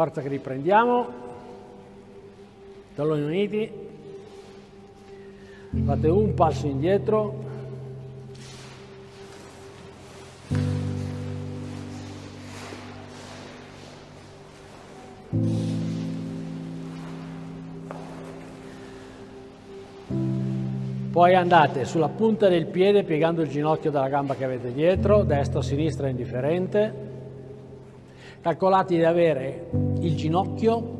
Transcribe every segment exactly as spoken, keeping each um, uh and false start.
Forza che riprendiamo, talloni uniti, fate un passo indietro, poi andate sulla punta del piede piegando il ginocchio dalla gamba che avete dietro, destra o sinistra è indifferente. Calcolate di avere il ginocchio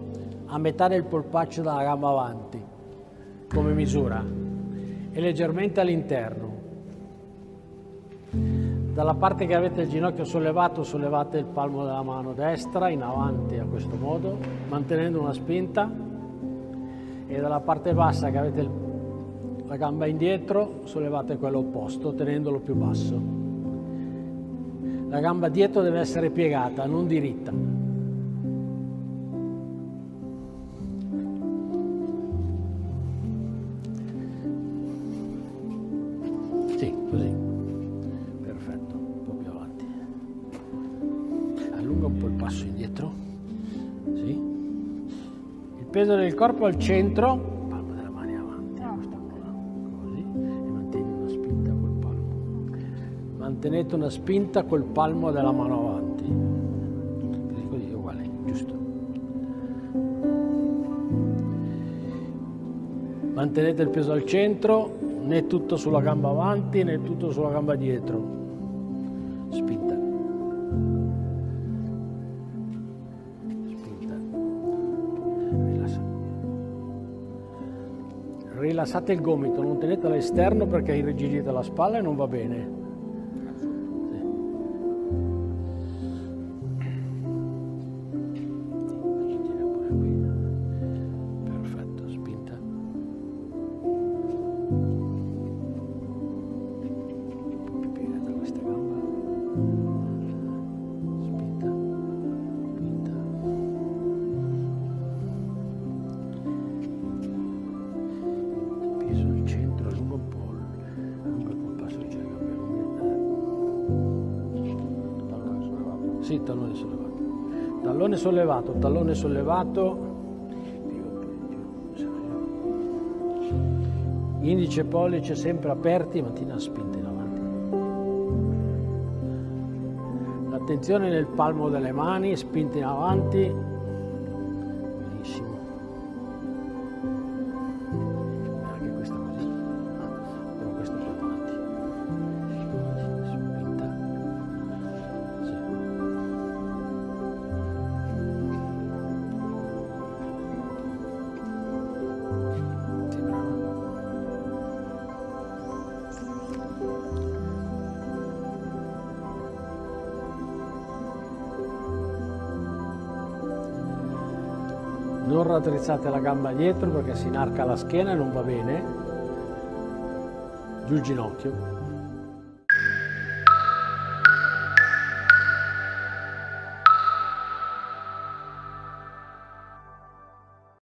a metà del polpaccio della gamba avanti come misura e leggermente all'interno. Dalla parte che avete il ginocchio sollevato, sollevate il palmo della mano destra in avanti a questo modo, mantenendo una spinta, e dalla parte bassa che avete la gamba indietro, sollevate quello opposto tenendolo più basso. La gamba dietro deve essere piegata, non diritta. Sì, così. Perfetto, un po' più avanti. Allunga un po' il passo indietro. Sì. Il peso del corpo al centro. Tenete una spinta col palmo della mano avanti, così è uguale, giusto? Mantenete il peso al centro, né tutto sulla gamba avanti né tutto sulla gamba dietro, spinta, spinta, rilassate. Rilassate il gomito, non tenete all'esterno perché irrigidite la spalla e non va bene. Sì, tallone sollevato. Tallone sollevato, tallone sollevato. Indice e pollice sempre aperti, mantieni spinta in avanti. Attenzione nel palmo delle mani, spinta in avanti. Benissimo. Anche questa così. Però questa più avanti. Non raddrizzate la gamba dietro perché si inarca la schiena e non va bene. Giù il ginocchio.